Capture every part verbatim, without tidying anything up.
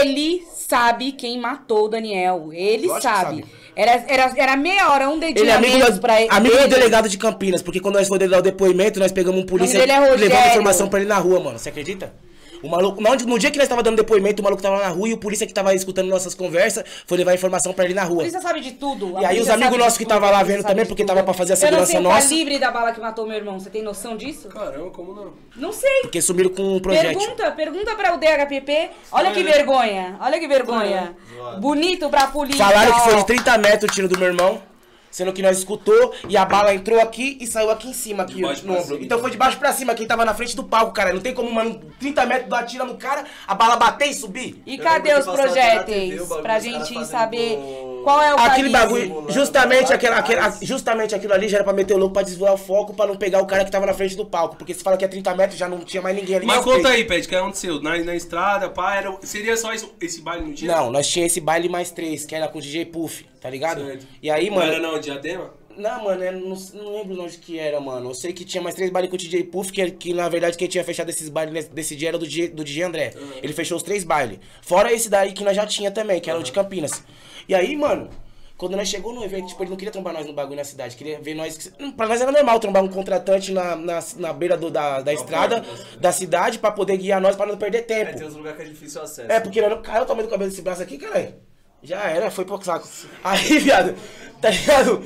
Ele sabe quem matou o Daniel. Ele sabe. sabe. Era, era, era meia hora, um dedinho. Ele é amigo, das, pra ele. amigo do delegado de Campinas, porque quando nós fomos dar o depoimento, nós pegamos um polícia é e levamos informação pra ele na rua, mano. Você acredita? O maluco, no dia que nós tava dando depoimento, o maluco tava na rua e o polícia que tava escutando nossas conversas foi levar informação pra ele na rua. A polícia sabe de tudo. E aí os amigos nossos que tava lá vendo também, porque tava pra fazer a segurança nossa. Você tá livre da bala que matou meu irmão, você tem noção disso? Caramba, como não? Não sei. Porque sumiram com um projétil. Pergunta, pergunta pra o D H P P. Olha que vergonha, olha que vergonha. Bonito pra polícia. Falaram que foi de trinta metros o tiro do meu irmão. Sendo que nós escutou e a bala entrou aqui e saiu aqui em cima, aqui no ombro. Então foi de baixo pra cima, quem tava na frente do palco, cara. Não tem como, mano, trinta metros do atira no cara, a bala bater e subir. E eu cadê os projéteis? Pra gente saber com... qual é o Aquele bagulho, simulando, justamente, aquela, aquela, justamente aquilo ali já era pra meter o louco, pra desvoar o foco, pra não pegar o cara que tava na frente do palco. Porque se fala que é trinta metros, já não tinha mais ninguém ali. Mas conta peito. aí, Pet, o que aconteceu? Na, na estrada, pá, era, seria só esse, esse baile no dia? Não, nós tinha esse baile mais três, que era com o D J Puff. Tá ligado? Certo. E aí, mano... Não, não, não, Diadema? Não, mano, eu não, não lembro onde que era, mano. Eu sei que tinha mais três bailes com o D J Puff, que, que na verdade quem tinha fechado esses bailes desse dia era do D J, do D J André. Uhum. Ele fechou os três bailes. Fora esse daí que nós já tinha também, que era uhum. o de Campinas. E aí, mano, quando nós chegou no evento, tipo, ele não queria trombar nós no bagulho na cidade. Queria ver nós... Pra nós era normal trombar um contratante na, na, na beira do, da, da estrada, parte, da cidade, pra poder guiar nós, pra não perder tempo. É, tem uns lugares que é difícil o acesso. É, porque não caiu o tamanho do cabelo desse braço aqui, caralho. Já era, foi pro saco. Aí, viado, tá ligado?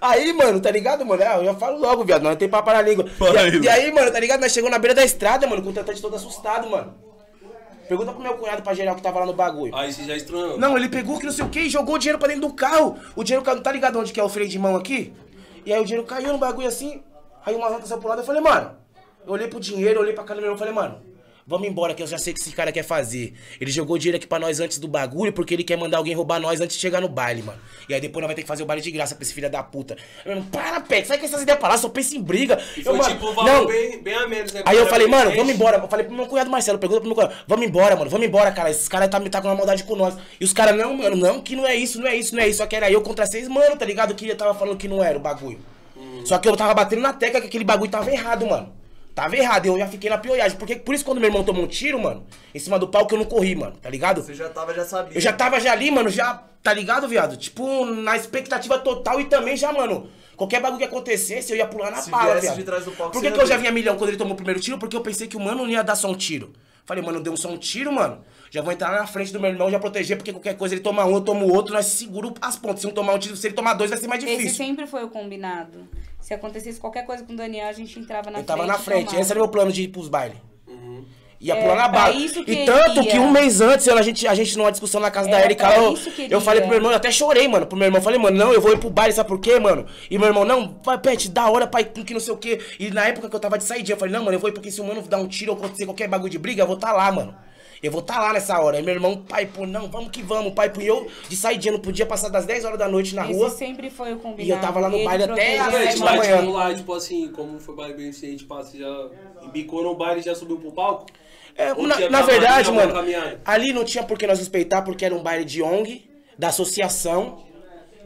Aí, mano, tá ligado, mano? Eu já falo logo, viado, não tem papo na língua. E, e aí, mano, tá ligado? Nós chegamos na beira da estrada, mano, com o contratante todo assustado, mano. Pergunta pro meu cunhado, pra geral, que tava lá no bagulho. Aí você já estranhou. Não, ele pegou que não sei o que e jogou o dinheiro pra dentro do carro. O dinheiro, tá ligado onde que é o freio de mão aqui? E aí o dinheiro caiu no bagulho assim. Aí uma rata saiu pro lado, eu falei, mano, eu olhei pro dinheiro, olhei pra cara do meu irmão, falei, mano, vamos embora, que eu já sei o que esse cara quer fazer. Ele jogou dinheiro aqui pra nós antes do bagulho, porque ele quer mandar alguém roubar nós antes de chegar no baile, mano. E aí depois nós vamos ter que fazer o baile de graça pra esse filho da puta. Eu, mano, para, Pet, sai com essas ideias pra lá, só pensa em briga. Eu, foi mano, tipo, não. Bem, bem a menos, né? Aí eu falei, mano, vamos embora. Eu falei pro meu cunhado Marcelo, pergunta pro meu cunhado. Vamos embora, mano, vamos embora, cara. Esses caras tá, tá com uma maldade com nós. E os caras, não, mano, não, que não é isso, não é isso, não é isso. Só que era eu contra seis, mano, tá ligado? Que eu tava falando que não era o bagulho. Hum. Só que eu tava batendo na tecla que aquele bagulho tava errado, mano. Tava errado, eu já fiquei na pioiagem. Porque por isso quando meu irmão tomou um tiro, mano, em cima do palco eu não corri, mano, tá ligado? Você já tava, já sabia. Eu já tava já ali, mano, já, tá ligado, viado? Tipo, na expectativa total e também já, mano, qualquer bagulho que acontecesse, eu ia pular na pala, viado. Por que que eu já vinha milhão quando ele tomou o primeiro tiro? Porque eu pensei que o mano não ia dar só um tiro. Falei, mano, deu só um tiro, mano. Já vou entrar na frente do meu irmão, já proteger, porque qualquer coisa ele toma um, eu tomo outro, nós seguramos as pontas. Se um tomar um tiro, se ele tomar dois, vai ser mais difícil. Esse sempre foi o combinado. Se acontecesse qualquer coisa com o Daniel, a gente entrava na eu frente. Eu tava na frente, tomava. Esse era o meu plano de ir pros bailes. Uhum. Ia é, pular na bala. E tanto que um mês antes, a gente, a gente numa discussão na casa é, da Erika, eu, eu falei pro meu irmão, eu até chorei, mano, pro meu irmão. Falei, mano, não, eu vou ir pro baile, sabe por quê, mano? E meu irmão, não, vai, Pet, da hora, pai, que não sei o quê. E na época que eu tava de saída, eu falei, não, mano, eu vou ir porque se o mano dar um tiro ou acontecer qualquer bagulho de briga, eu vou tá lá, mano. Eu vou estar lá nessa hora. E meu irmão, pai, pô, não, vamos que vamos, pai, pô, e eu de saída, não podia passar das dez horas da noite na Esse rua. sempre foi o combinado. E eu tava lá no baile até a noite da manhã. Tipo, lá, tipo assim, como foi o baile bem suficiente, você já bicou no baile e já subiu pro palco? É, na na verdade, mano, ali não tinha por que nós respeitar, porque era um baile de O N G, da associação,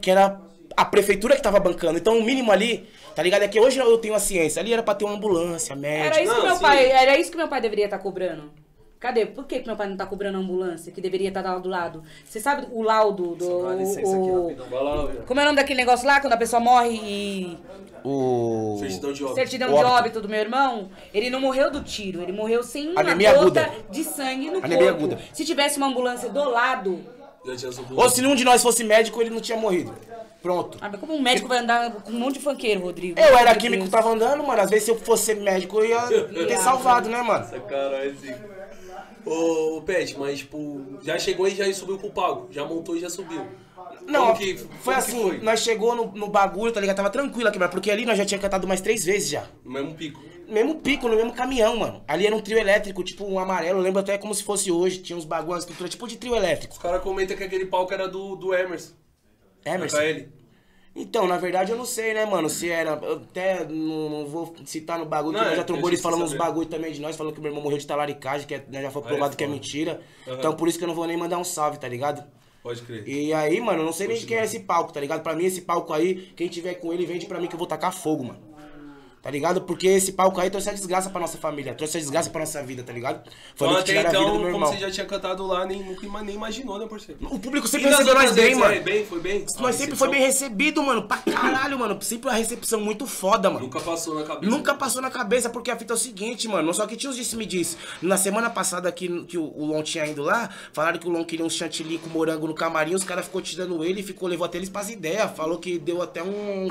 que era a prefeitura que tava bancando. Então, o mínimo ali... Tá ligado? É que hoje eu tenho a ciência. Ali era pra ter uma ambulância, médico... Era isso, não, que, meu pai, era isso que meu pai deveria estar tá cobrando. Cadê? Por que que meu pai não tá cobrando a ambulância, que deveria estar tá do lado? Você sabe o laudo do... Só dá licença o, aqui, o... Como é o nome daquele negócio lá, quando a pessoa morre e... O... Certidão de óbito. Certidão de óbito do meu irmão. Ele não morreu do tiro, ele morreu sem uma anemia gota aguda. de sangue no anemia corpo. Aguda. Se tivesse uma ambulância do lado... Ou se nenhum de nós fosse médico, ele não tinha morrido. Pronto. Ah, mas como um médico vai andar com um monte de funkeiro, Rodrigo? Eu era químico, tava andando, mano. Às vezes se eu fosse médico, eu ia ter salvado, né, mano? Essa cara é assim... Ô, Pet, mas tipo, já chegou e já subiu pro palco, já montou e já subiu. Não, que, foi assim, foi? nós chegou no, no bagulho, tá ligado? Tava tranquilo aqui, mano, porque ali nós já tinha cantado mais três vezes já. No mesmo pico? Mesmo pico, no mesmo caminhão, mano. Ali era um trio elétrico, tipo um amarelo, eu lembro até como se fosse hoje, tinha uns bagulhos, uma estrutura tipo de trio elétrico. Os caras comentam que aquele palco era do, do Emerson. Emerson? Era ele. Então, na verdade, eu não sei, né, mano, se era... Eu até não, não vou citar no bagulho, não, que é, já trombou eles falando uns bagulho também de nós, falando que meu irmão morreu de talaricagem, que é, né, já foi provado é, que é mentira. Uhum. Então, por isso que eu não vou nem mandar um salve, tá ligado? Pode crer. E aí, mano, eu não sei Pode nem de quem é esse palco, tá ligado? Pra mim, esse palco aí, quem tiver com ele, vende pra mim que eu vou tacar fogo, mano. Tá ligado? Porque esse palco aí trouxe a desgraça pra nossa família, trouxe a desgraça pra nossa vida, tá ligado? Foi então, até então, a vida do meu irmão. Como você já tinha cantado lá, nem, nunca nem imaginou, né, parceiro? O público sempre recebeu nós bem, mano. Foi bem, foi bem. Nós ah, sempre foi bem recebido, mano, pra caralho, mano. Sempre uma recepção muito foda, mano. Nunca passou na cabeça. Nunca passou na cabeça, porque a fita é o seguinte, mano. Só que Tios disse, me disse, na semana passada que, que o Lon tinha indo lá, falaram que o Lon queria um chantilly com morango no camarim, os caras ficou tirando ele e ficou, levou até eles pras ideias. Falou que deu até um, um,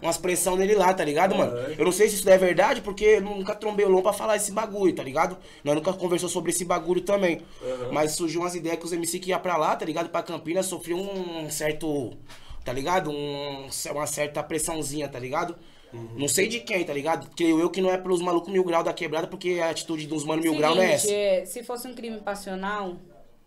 umas pressão nele lá, tá ligado, mano? É. Eu não sei se isso é verdade, porque eu nunca trombei o Lom pra falar esse bagulho, tá ligado? Nós nunca conversou sobre esse bagulho também. Uhum. Mas surgiu umas ideias que os M C que iam pra lá, tá ligado? Pra Campinas, sofreu um certo, tá ligado? Um, uma certa pressãozinha, tá ligado? Uhum. Não sei de quem, tá ligado? Creio eu que não é pelos malucos mil grau da quebrada, porque a atitude dos mano mil grau não é essa. Se fosse um crime passional,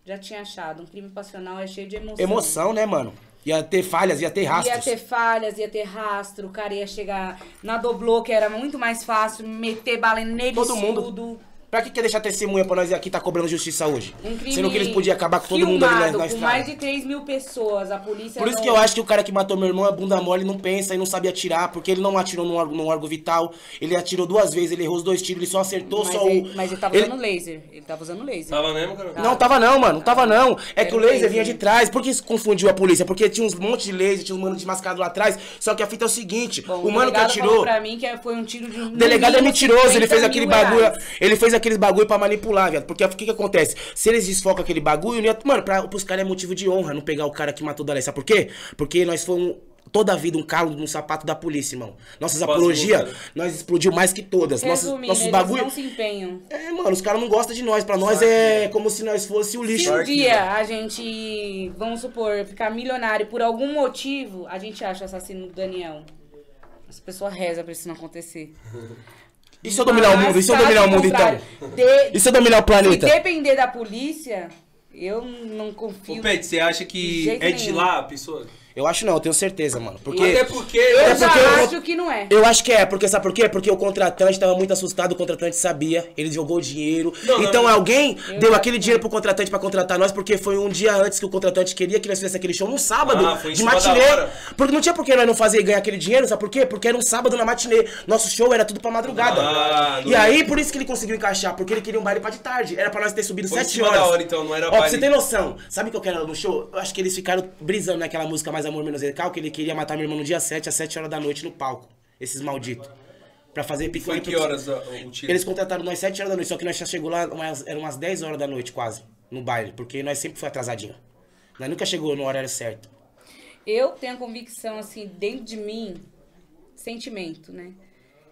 já tinha achado. Um crime passional é cheio de emoção. Emoção, né, mano? Ia ter falhas, ia ter rastros. Ia ter falhas, ia ter rastro, o cara ia chegar na doblô, que era muito mais fácil, meter bala nele. Todo mundo. Tudo. Pra que quer deixar testemunha pra nós aqui tá cobrando justiça hoje? Um crime sendo que eles podiam acabar com todo mundo ali na, na estrada. Com mais de três mil pessoas, a polícia... Por isso não... que eu acho que o cara que matou meu irmão é bunda mole, não pensa e não sabe atirar, porque ele não atirou num órgão, num órgão vital, ele atirou duas vezes, ele errou os dois tiros, ele só acertou, mas só ele, um... Mas ele tava ele... usando laser, ele tava usando laser. Tava mesmo, cara? Não, tava não, mano, não tava não. É que o laser vinha de trás, por que isso confundiu a polícia? Porque tinha uns monte de laser, tinha uns manos desmascarados lá atrás, só que a fita é o seguinte, bom, o mano que atirou... Pra mim que foi um tiro de... O delegado é mentiroso, ele fez aquele bagulho, ele fez aqueles bagulho pra manipular, viado. Porque o que que acontece? Se eles desfocam aquele bagulho, ia... mano, pra, pros caras é motivo de honra não pegar o cara que matou o Dalé. Sabe por quê? Porque nós fomos toda a vida um calo no sapato da polícia, irmão. Nossas apologias, nós explodiu mais que todas. Resumindo, nossos nossos bagulho... não se empenham. É, mano, os caras não gostam de nós. Pra nós é como se nós fosse o lixo. Se um dia a gente, vamos supor, ficar milionário por algum motivo, a gente acha o assassino do Daniel. As pessoas rezam pra isso não acontecer. E se eu dominar Mas, o mundo? E se eu dominar o mundo, então? De... E se eu dominar o planeta? Se depender da polícia, eu não confio. O Pet, você acha que é de lá a pessoa? Eu acho não, eu tenho certeza, mano. Porque... Até porque... Eu até já porque acho eu... que não é. Eu acho que é, porque sabe por quê? Porque o contratante tava muito assustado, o contratante sabia, ele jogou o dinheiro. Não, então não, alguém eu deu aquele dinheiro pro contratante pra contratar nós, porque foi um dia antes que o contratante queria que nós fizesse aquele show, num sábado, ah, foi de matinê. Porque não tinha por que nós não fazer ganhar aquele dinheiro, sabe por quê? Porque era um sábado na matinê. Nosso show era tudo pra madrugada. Ah, e aí, por isso que ele conseguiu encaixar, porque ele queria um baile pra de tarde. Era pra nós ter subido sete horas. Hora, então, não era Ó, pra você ter noção, sabe o que eu quero no show? Eu acho que eles ficaram brisando naquela música mais Amor Menos Recal, que ele queria matar meu irmão no dia sete, às sete horas da noite, no palco. Esses malditos. Pra fazer pico. Foi que horas o tiro? Eles contrataram nós sete horas da noite, só que nós já chegou lá, umas, eram umas dez horas da noite quase, no baile, porque nós sempre foi atrasadinho. Nós nunca chegou no horário certo. Eu tenho a convicção, assim, dentro de mim, sentimento, né?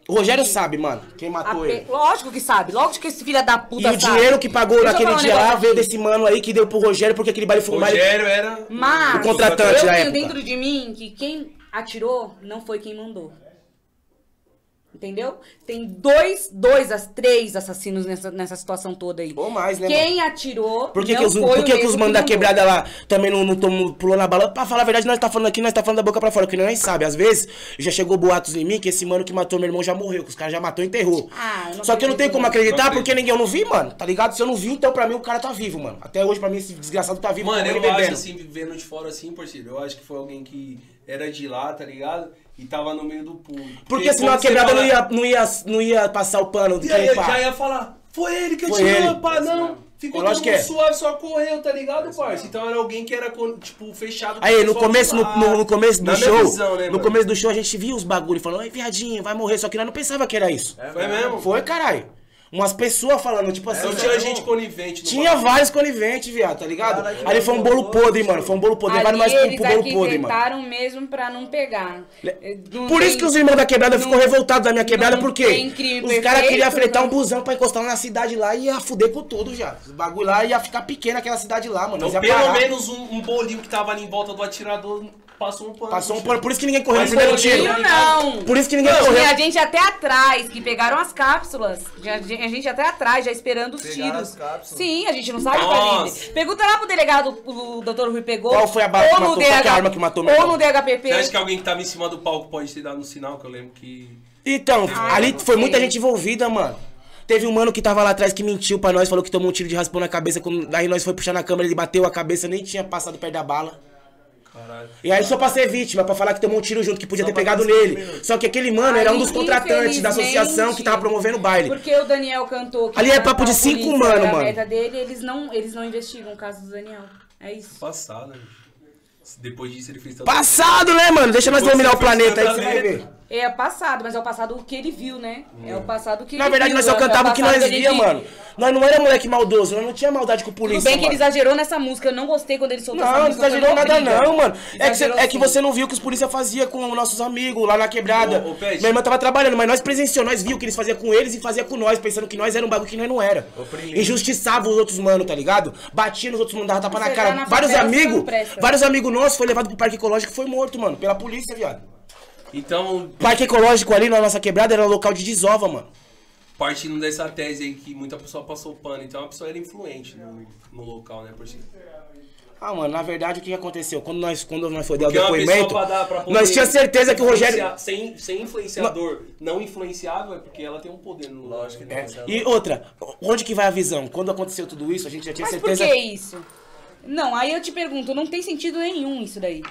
O Rogério e... sabe, mano, quem matou pe... ele. Lógico que sabe, lógico que esse filho da puta e sabe. E o dinheiro que pagou Deixa naquele dia lá veio desse mano aí que deu pro Rogério, porque aquele baile foi um baile... O Rogério era Mas, o contratante da época. Mas eu tenho dentro de mim que quem atirou não foi quem mandou. Entendeu? Tem dois, dois, as três assassinos nessa, nessa situação toda aí. Ou mais, né, Quem mano? atirou Por que, não que os, foi por que, o que os manos da quebrada lá também não, não tomou, pulou na bala? Pra falar a verdade, nós tá falando aqui, nós tá falando da boca pra fora, que nós sabe. Às vezes, já chegou boatos em mim que esse mano que matou meu irmão já morreu, que os caras já matou e enterrou. Ah, Só que eu não tenho como acreditar, porque ninguém, eu não vi, mano, tá ligado? Se eu não vi, então pra mim o cara tá vivo, mano. Até hoje pra mim esse desgraçado tá vivo. Mano, eu bebendo. acho assim, vendo de fora assim, parceiro, eu acho que foi alguém que era de lá, tá ligado? E tava no meio do público. Porque senão a quebrada não ia, não, ia, não ia passar o pano de quem já ia falar, foi ele que atirou, pá, não. Ficou todo mundo suave, só correu, tá ligado, parceiro? Então era alguém que era, tipo, fechado. Aí, no começo, no, no começo do show, visão, né, no começo do show a gente via os bagulhos falando, ai, viadinho, vai morrer. Só que nós não pensava que era isso. É, foi mesmo? Foi, caralho. Umas pessoas falando, tipo assim... É, tinha não, gente conivente. Tinha barco. vários coniventes, viado, tá ligado? Cara, ali foi um bolo podre, mano. Foi um bolo podre. Vale mais pro bolo podre, mano. Tentaram mesmo pra não pegar. Não por tem, isso que os irmãos da quebrada ficou revoltados da minha quebrada, por quê? Os caras queriam fretar um busão pra encostar na cidade lá e ia fuder com tudo, já. Os bagulho lá ia ficar pequeno aquela cidade lá, mano. Então, pelo menos um, um bolinho que tava ali em volta do atirador... Passou um pano. Passou um pano, por isso que ninguém correu no primeiro tiro. Não. Por isso que ninguém não, correu. Tinha gente até atrás, que pegaram as cápsulas. A gente até atrás, já esperando os pegaram tiros. As Sim, a gente não sabe pra Pergunta lá pro delegado, o doutor Rui pegou. Qual foi a bala que matou? Qual que é a arma que matou? Ou no D H P P. Você acha que alguém que tava em cima do palco pode ter dado um sinal, que eu lembro que... Então, ah, ali foi muita gente envolvida, mano. Teve um mano que tava lá atrás que mentiu pra nós, falou que tomou um tiro de raspão na cabeça. Quando... Daí nós foi puxar na câmera, ele bateu a cabeça, nem tinha passado perto da bala. Caralho. E aí só pra ser vítima, pra falar que tomou um tiro junto, que podia só ter pegado nele. Minutos. Só que aquele mano, ai, era um dos contratantes da associação que tava promovendo o baile. Porque o Daniel cantou... Que ali é papo de cinco mano, mano. A meta dele, eles não, eles não investigam o caso do Daniel. É isso. Passado, né? Depois disso ele fez... Passado, né, mano? Deixa nós dominar o planeta aí, você vai ver. É passado, mas é o passado que ele viu, né? É o passado que ele viu. Na verdade, nós só cantávamos o que nós via, mano. Nós não era moleque maldoso, nós não tinha maldade com polícia. Tudo bem que ele exagerou nessa música, eu não gostei quando ele soltou essa música. Não, não exagerou nada não, mano. É que você não viu o que os polícia faziam com os nossos amigos lá na quebrada. Minha irmã tava trabalhando, mas nós presenciou, nós viu o que eles faziam com eles e fazia com nós, pensando que nós era um bagulho que nós não era. Injustiçava os outros mano, tá ligado? Batia nos outros mano, dava tapa na cara. Vários amigos, vários amigos nossos foi levado pro parque ecológico e foi morto, mano, pela polícia, viado. Então... Parque ecológico ali na nossa quebrada era um local de desova, mano. Partindo dessa tese aí que muita pessoa passou pano, então a pessoa era influente no, no local, né? Por si. Ah, mano, na verdade o que aconteceu? Quando nós, quando nós foi dar o depoimento, pra dar, pra nós tinha certeza que o Rogério... Sem, sem influenciador não, não influenciável é porque ela tem um poder no local. É. E outra, onde que vai a visão? Quando aconteceu tudo isso, a gente já tinha Mas certeza... Mas por que isso? Não, aí eu te pergunto, não tem sentido nenhum isso daí.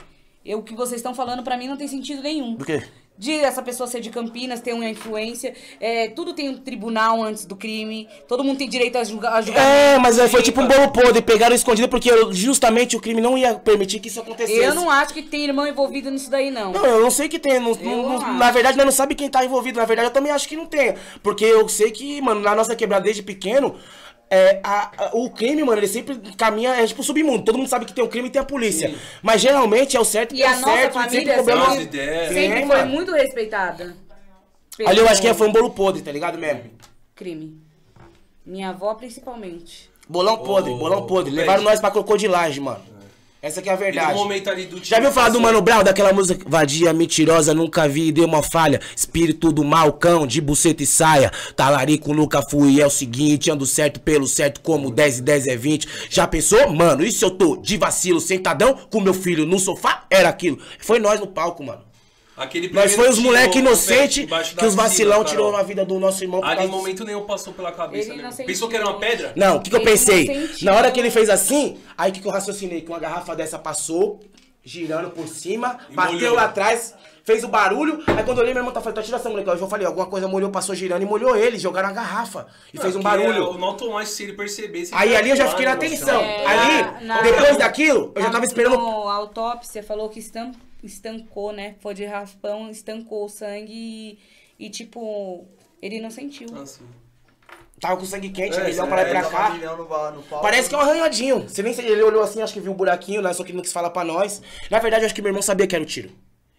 O que vocês estão falando pra mim não tem sentido nenhum. Do quê? De essa pessoa ser de Campinas, ter uma influência. É, tudo tem um tribunal antes do crime. Todo mundo tem direito a julgar. É, mas foi tipo um bolo podre. Pegaram escondido porque justamente o crime não ia permitir que isso acontecesse. Eu não acho que tem irmão envolvido nisso daí, não. Não, eu não sei que tem. Não, não, não, na verdade, nós não sabemos quem tá envolvido. Na verdade, eu também acho que não tem. Porque eu sei que, mano, na nossa quebrada desde pequeno... É, a, a, o crime, mano, ele sempre caminha é, tipo, submundo. Todo mundo sabe que tem o crime e tem a polícia. Sim. Mas geralmente é o certo que é o certo. E sempre, problema... sempre, sempre foi mano. muito respeitada. Ali eu acho que foi um bolo podre, tá ligado mesmo? Crime. Minha avó principalmente. Bolão podre, oh, bolão podre. Oh, levaram nós pra crocodilagem, mano. É. Essa que é a verdade. No momento ali do Já viu falar do Mano Brown, daquela música vadia, mentirosa, nunca vi e deu uma falha. Espírito do mal, cão, de buceta e saia. Talarico nunca fui, é o seguinte, ando certo pelo certo, como dez e dez é vinte. Já pensou? Mano, isso eu tô de vacilo, sentadão, com meu filho no sofá, era aquilo. Foi nós no palco, mano. Aquele Nós foi os moleque inocente que os vacilão piscina, tirou na vida do nosso irmão. Ali em momento nenhum passou pela cabeça, né? Pensou que era uma pedra? Não, o que, que eu pensei? Na hora que ele fez assim, aí que, que eu raciocinei? Que uma garrafa dessa passou, girando por cima, e bateu molhou. lá atrás, fez o barulho. Aí quando eu olhei, meu irmão tá falando, tá tirando essa moleque. Eu falei, alguma coisa molhou, passou girando e molhou ele. Jogaram a garrafa e não, fez um barulho. Eu não automático, se ele percebesse. Aí ali eu já fiquei na atenção. É, ali, na, depois na, daquilo, eu já tava esperando... A autópsia falou que estamos... Estancou, né? Foi de raspão, estancou o sangue e, e tipo, ele não sentiu. Nossa. Tava com sangue quente, é, milhão pra lá e pra cá. No bar, no pau, Parece que é um arranhadinho. Você nem sei, ele olhou assim, acho que viu um buraquinho, né? Só que ele não quis falar pra nós. Na verdade, eu acho que meu irmão sabia que era o tiro.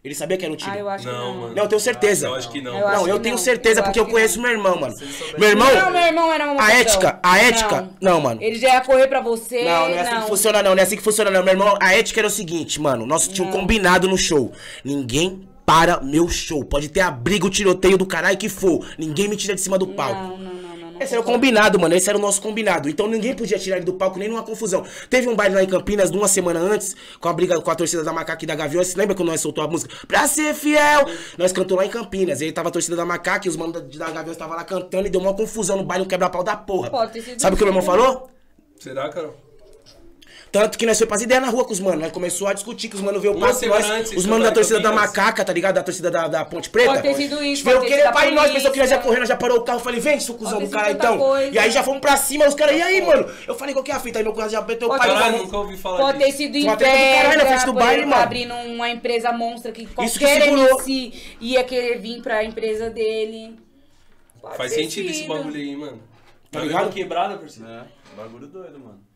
Ele sabia que era um tiro. Ah, eu acho não, que não. Mano. Não, eu tenho certeza. Ah, eu acho que não. Eu não, eu não. tenho certeza eu porque eu conheço não. meu irmão, mano. Meu irmão... Não, meu irmão era uma A ética, a ética... Não. não, mano. Ele já ia correr pra você. Não, não é assim não. que funciona, não. Não é assim que funciona, não. Meu irmão, a ética era o seguinte, mano. Nós tínhamos um combinado no show. Ninguém para meu show. Pode ter a briga, o tiroteio do caralho que for. Ninguém me tira de cima do palco. Não, não, não. não, não Esse não era o combinado, mano. Esse era o nosso combinado. Então ninguém podia tirar ele do palco, nem numa confusão. Teve um baile lá em Campinas, uma semana antes, com a briga com a torcida da Macaca e da Gavião. Você lembra quando nós soltou a música? Pra ser fiel! Nós cantamos lá em Campinas. E aí tava a torcida da Macaca e os manos da Gavião estavam lá cantando e deu uma confusão no baile, um quebra-pau da porra. Pode ter Sabe o que o meu irmão falou? Será, Carol? Tanto que nós foi fazer ideia na rua com os manos. Nós começou a discutir que os manos veio o passo nós. Os manos da torcida da Macaca, tá ligado? Da torcida da, da Ponte Preta. Pode ter sido isso. Veio querer pai nós, pensou que nós ia correndo, já parou o carro. Eu falei, vem, seu cuzão do cara então. Coisa. E aí já fomos pra cima, os caras, e aí, mano? Eu falei, qual que é a fita? Aí meu cuzão já bateu o pai. Caralho, nunca ouvi falar disso. Pode ter sido em pé, na frente do baile, mano. Abrindo uma empresa monstra que qualquer M C ia querer vir pra empresa dele. Faz sentido esse bagulho aí, mano. Tá ligado? Quebrada por cima. É, bagulho doido, mano.